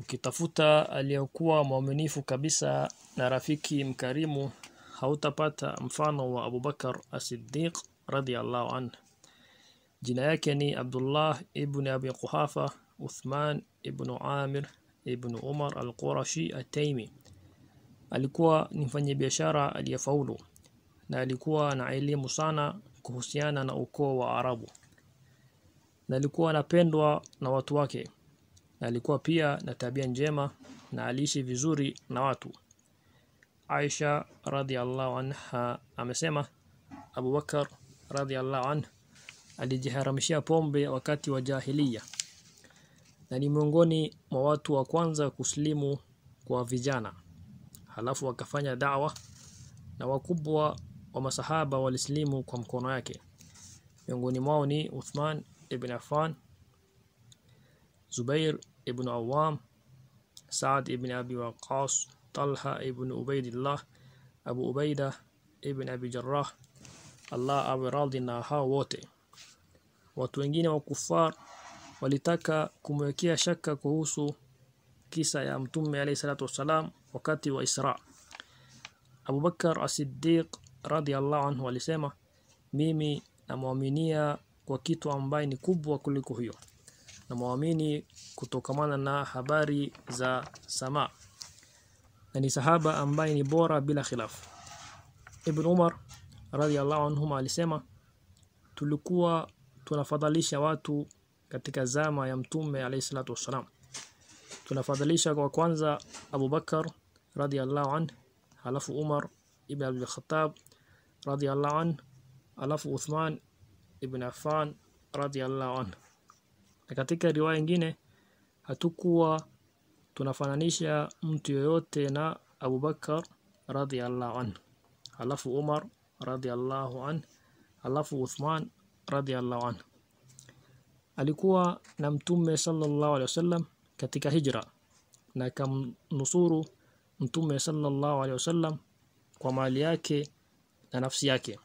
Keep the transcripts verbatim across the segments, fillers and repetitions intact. Ukitafuta aliyokuwa mwaminifu kabisa na rafiki mkarimu, hautapata mfano wa Abubakar as-Siddiq radiyallahu anhu. Jina yake ni Abdullah ibn Abi Quhafah Uthman ibn Amir ibn Umar al-Qurashi at-Taymi. Alikuwa ni mfanyabiashara aliyefaulu na alikuwa na elimu sana kuhusiana na ukoo wa Arabu, na alikuwa anapendwa na watu wake, na alikuwa pia na tabia njema na aliishi vizuri na watu. Aisha radhiallahu anha amesema, Abu Bakar radhiallahu anhu alijiharamishia pombe wakati wa jahiliya, na ni miongoni mwa watu wa kwanza kuslimu kwa vijana. Halafu wakafanya da'wa na wakubwa wa masahaba walislimu kwa mkono yake. Miongoni mwao ni Uthman ibn Afan, Zubayr ibn al-Awwam, Saad ibn Abi Waqqas, Talha ibn Ubayd Allah, Abu Ubaidah ibn al-Jarrah Allah awe radhi na hao wote. Watu wengine wa kufar walitaka kumwekea shaka kuhusu kisa ya Mtume alayhi salatu wasalam wakati wa Isra. Abu Bakar as-Siddiq radiyallahu anhu alisema, mimi namuaminia kwa kitu ambaye ni kubwa kuliko hiyo, namuamini kutokamana na habari za sama, na ni sahaba ambaye ni bora bila khilaf. Ibn Umar radiyallahu anhu alisema, tulikuwa tunafadhalisha watu katika zama ya Mtume alayhi salatu wasalam. Tunafadhalisha kwa kwanza Abu Bakar radiyallahu anhu, halafu Umar ibn Abi Khattab radiyallahu anhu, halafu Uthman ibn Affan radiyallahu anhu. Na katika riwaya nyingine, hatukuwa tunafananisha mtu yoyote na Abu Bakar radiyallahu anhu, halafu Umar radiyallahu anhu, halafu Uthman radiyallahu anhu. Alikuwa na Mtume sallallahu alayhi wasallam katika hijra, na kamnusuru Mtume sallallahu alayhi wasallam kwa mali yake na nafsi yake.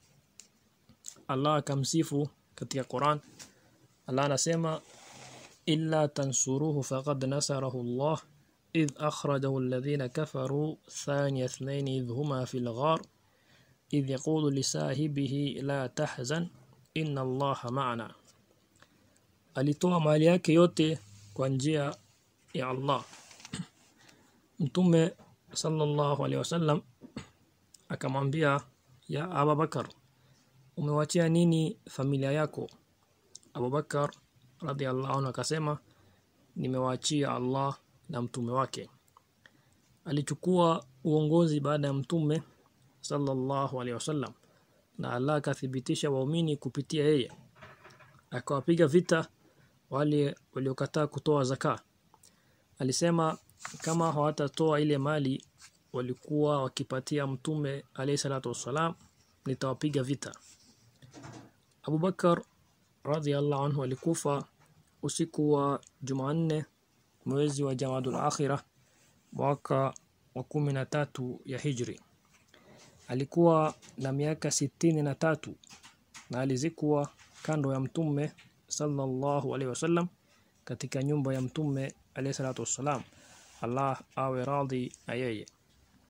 Allah akamsifu katika Qur'an. Allah anasema, illa tansuruhu faqad nasarahu Allah idh akhrajahu alladhina kafaru thaniya ithnaini idh huma fil ghar idh yaqulu li sahibihi la tahzan inna Allah ma'ana. Alitoa mali yake yote kwa njia ya Allah. Mtume sallallahu alayhi wasallam akamwambia, ya Abu Bakar, umewachia nini familia yako? Abu Bakar radhiyallahu anhu akasema, nimewaachia Allah na mtume wake. Alichukua uongozi baada ya Mtume sallallahu alayhi wasallam, na Allah akathibitisha waumini kupitia yeye. Akawapiga vita wale waliokataa kutoa zaka. Alisema kama hawatatoa ile mali walikuwa wakipatia Mtume alayhi salatu wasalam, nitawapiga vita. Abu Bakar radhiyallahu anhu alikufa usiku wa Jumanne, mwezi wa Jamadul Akhirah, mwaka wa kumi na tatu ya Hijri. Alikuwa na miaka sitini na tatu, na alizikwa kando ya Mtume sallallahu alayhi wasallam katika nyumba ya Mtume alayhi salatu wasalam. Allah awe radhi na yeye.